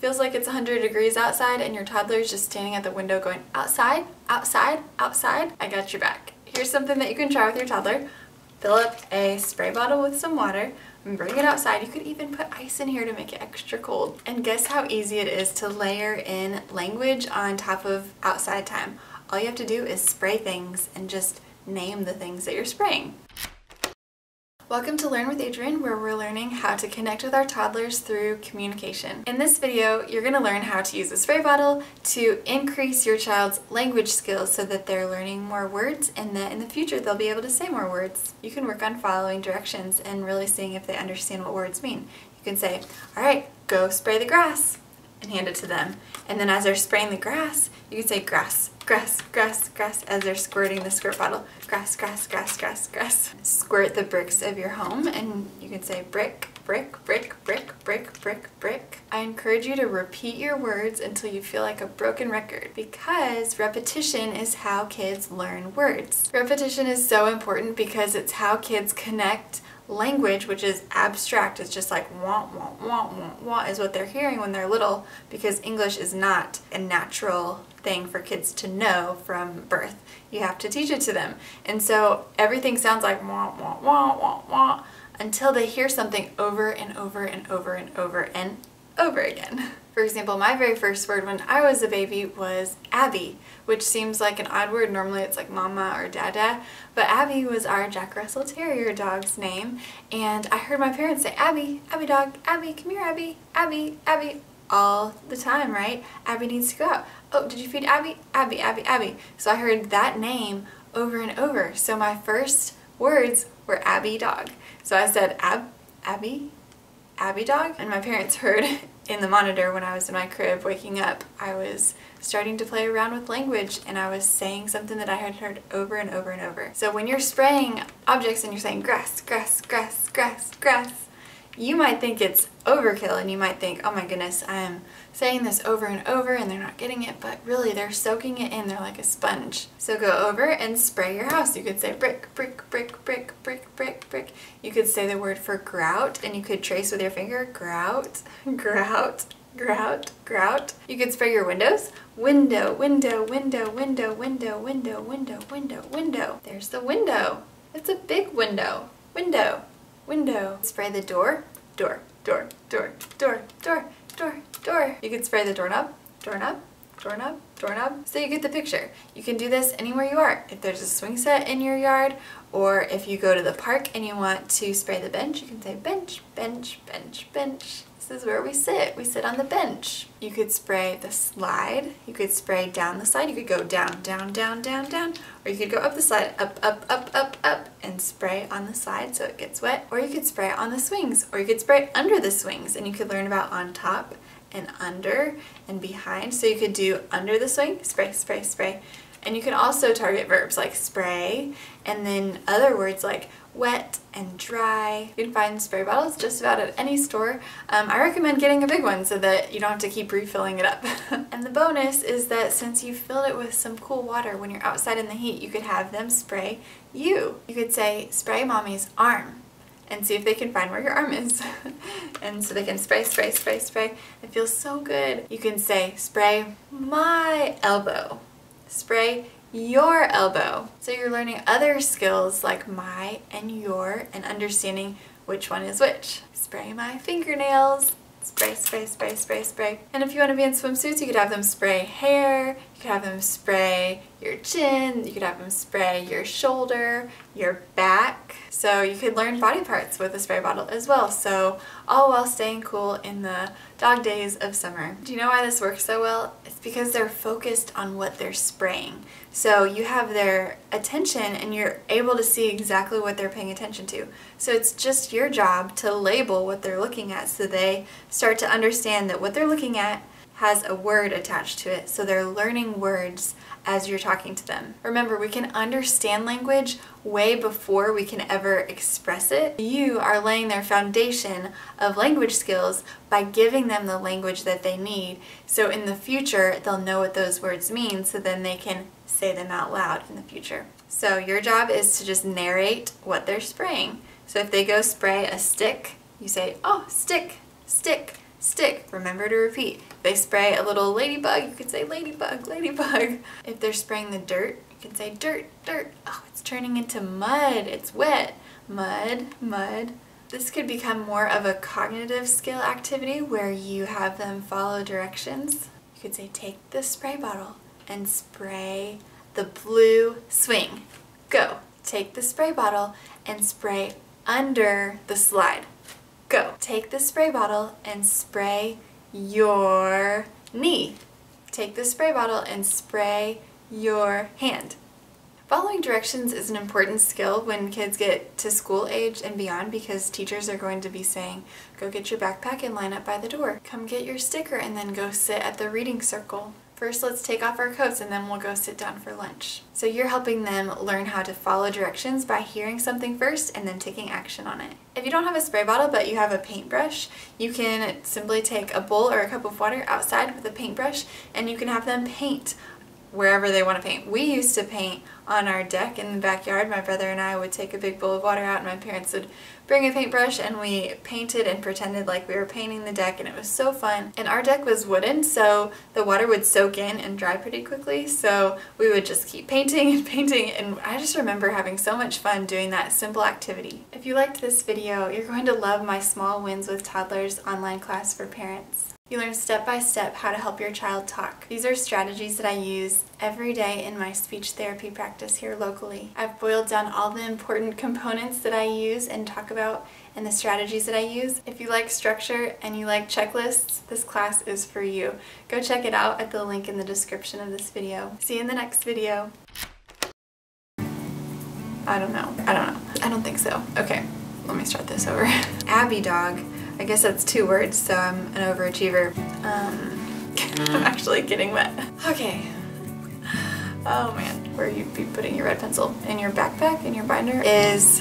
Feels like it's 100 degrees outside and your toddler is just standing at the window going, outside, outside, outside, I got your back. Here's something that you can try with your toddler. Fill up a spray bottle with some water and bring it outside. You could even put ice in here to make it extra cold. And guess how easy it is to layer in language on top of outside time. All you have to do is spray things and just name the things that you're spraying. Welcome to Learn with Adrienne, where we're learning how to connect with our toddlers through communication. In this video, you're going to learn how to use a spray bottle to increase your child's language skills so that they're learning more words and that in the future they'll be able to say more words. You can work on following directions and really seeing if they understand what words mean. You can say, all right, go spray the grass, and hand it to them. And then as they're spraying the grass, you can say grass, grass, grass, grass, as they're squirting the squirt bottle. Grass, grass, grass, grass, grass. Squirt the bricks of your home and you can say brick, brick, brick, brick, brick, brick, brick. I encourage you to repeat your words until you feel like a broken record, because repetition is how kids learn words. Repetition is so important because it's how kids connect language, which is abstract. It's just like wah, wah, wah, wah, wah is what they're hearing when they're little, because English is not a natural thing for kids to know from birth. You have to teach it to them. And so everything sounds like wah, wah, wah, wah, wah until they hear something over and over and over and over and over again. For example, my very first word when I was a baby was Abby, which seems like an odd word. Normally it's like mama or dada, but Abby was our Jack Russell Terrier dog's name, and I heard my parents say, Abby, Abby dog, Abby, come here, Abby, Abby, Abby, all the time, right? Abby needs to go out. Oh, did you feed Abby? Abby, Abby, Abby. So I heard that name over and over. So my first words were Abby dog. So I said, Abby, Abby dog, and my parents heard in the monitor when I was in my crib waking up. I was starting to play around with language and I was saying something that I had heard over and over and over. So when you're spraying objects and you're saying grass, grass, grass, grass, grass, you might think it's overkill and you might think, oh my goodness, I'm saying this over and over and they're not getting it, but really they're soaking it in. They're like a sponge. So go over and spray your house. You could say brick, brick, brick, brick, brick, brick, brick. You could say the word for grout and you could trace with your finger, grout, grout, grout, grout. You could spray your windows. Window, window, window, window, window, window, window, window, window. There's the window. It's a big window. Window, window. Spray the door. Door, door, door, door, door, door, door. You could spray the doorknob, doorknob, doorknob, doorknob. So you get the picture. You can do this anywhere you are. If there's a swing set in your yard, or if you go to the park and you want to spray the bench, you can say bench, bench, bench, bench. This is where we sit. We sit on the bench. You could spray the slide. You could spray down the slide. You could go down, down, down, down, down. Or you could go up the slide, up, up, up, up, up, and spray on the slide so it gets wet. Or you could spray on the swings. Or you could spray under the swings, and you could learn about on top and under and behind. So you could do under the swing, spray, spray, spray. And you can also target verbs like spray and then other words like wet and dry. You can find spray bottles just about at any store. I recommend getting a big one so that you don't have to keep refilling it up. And the bonus is that since you filled it with some cool water, when you're outside in the heat, you could have them spray you. You could say, spray mommy's arm, and see if they can find where your arm is. And so they can spray, spray, spray, spray. It feels so good. You can say, spray my elbow. Spray your elbow. So you're learning other skills like my and your and understanding which one is which. Spray my fingernails. Spray, spray, spray, spray, spray. And if you want to be in swimsuits, you could have them spray hair, you could have them spray your chin, you could have them spray your shoulder, your back. So you could learn body parts with a spray bottle as well. So all while staying cool in the dog days of summer. Do you know why this works so well? It's because they're focused on what they're spraying. So you have their attention and you're able to see exactly what they're paying attention to. So it's just your job to label what they're looking at so they start to understand that what they're looking at has a word attached to it, so they're learning words as you're talking to them. Remember, we can understand language way before we can ever express it. You are laying their foundation of language skills by giving them the language that they need, so in the future they'll know what those words mean, so then they can say them out loud in the future. So your job is to just narrate what they're spraying. So if they go spray a stick, you say, oh, stick, stick, Stick, remember to repeat. If they spray a little ladybug, you could say ladybug, ladybug. If they're spraying the dirt, you can say dirt, dirt. Oh, it's turning into mud, it's wet. Mud, mud. This could become more of a cognitive skill activity where you have them follow directions. You could say, take this spray bottle and spray the blue swing. Go. Take the spray bottle and spray under the slide. Go. Take the spray bottle and spray your knee. Take the spray bottle and spray your hand. Following directions is an important skill when kids get to school age and beyond, because teachers are going to be saying, go get your backpack and line up by the door. Come get your sticker and then go sit at the reading circle. First, let's take off our coats and then we'll go sit down for lunch. So you're helping them learn how to follow directions by hearing something first and then taking action on it. If you don't have a spray bottle but you have a paintbrush, you can simply take a bowl or a cup of water outside with a paintbrush and you can have them paint wherever they want to paint. We used to paint on our deck in the backyard. My brother and I would take a big bowl of water out and my parents would bring a paintbrush and we painted and pretended like we were painting the deck, and it was so fun. And our deck was wooden, so the water would soak in and dry pretty quickly, so we would just keep painting and painting, and I just remember having so much fun doing that simple activity. If you liked this video, you're going to love my Small Wins with Toddlers online class for parents. You learn step by step how to help your child talk. These are strategies that I use every day in my speech therapy practice here locally. I've boiled down all the important components that I use and talk about and the strategies that I use. If you like structure and you like checklists, this class is for you. Go check it out at the link in the description of this video. See you in the next video. I don't know. I don't think so. Okay, let me start this over. Abby dog. I guess that's two words, so I'm an overachiever. I'm actually getting wet. Okay. Oh man, where you'd be putting your red pencil? In your backpack, in your binder? Is...